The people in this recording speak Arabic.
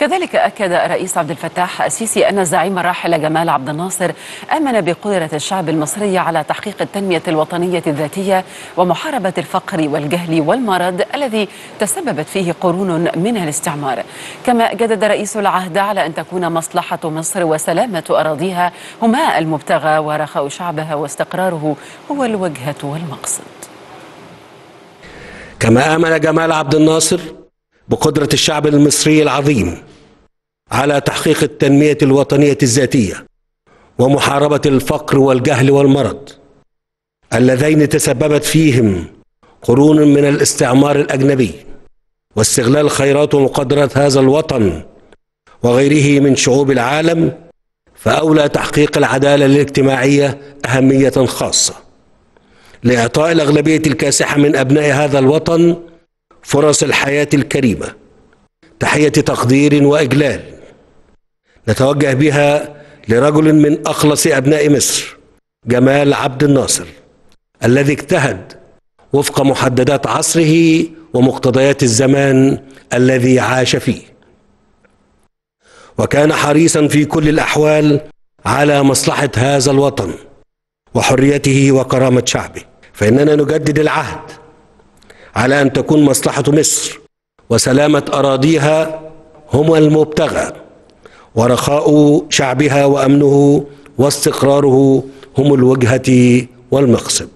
كذلك أكد الرئيس عبد الفتاح السيسي أن الزعيم الراحل جمال عبد الناصر آمن بقدرة الشعب المصري على تحقيق التنمية الوطنية الذاتية ومحاربة الفقر والجهل والمرض الذي تسببت فيه قرون من الاستعمار. كما جدد رئيس العهد على أن تكون مصلحة مصر وسلامة أراضيها هما المبتغى، ورخاء شعبها واستقراره هو الوجهة والمقصد. كما آمن جمال عبد الناصر بقدرة الشعب المصري العظيم على تحقيق التنمية الوطنية الذاتية ومحاربة الفقر والجهل والمرض اللذين تسببت فيهم قرون من الاستعمار الأجنبي واستغلال خيرات وقدرات هذا الوطن وغيره من شعوب العالم، فأولى تحقيق العدالة الاجتماعية أهمية خاصة لإعطاء الأغلبية الكاسحة من أبناء هذا الوطن فرص الحياة الكريمة تحية تقدير وإجلال نتوجه بها لرجل من أخلص أبناء مصر، جمال عبد الناصر، الذي اجتهد وفق محددات عصره ومقتضيات الزمان الذي عاش فيه، وكان حريصا في كل الأحوال على مصلحة هذا الوطن وحريته وكرامة شعبه. فإننا نجدد العهد على أن تكون مصلحة مصر وسلامة أراضيها هما المبتغى، ورخاء شعبها وأمنه واستقراره هم الوجهة والمقصد.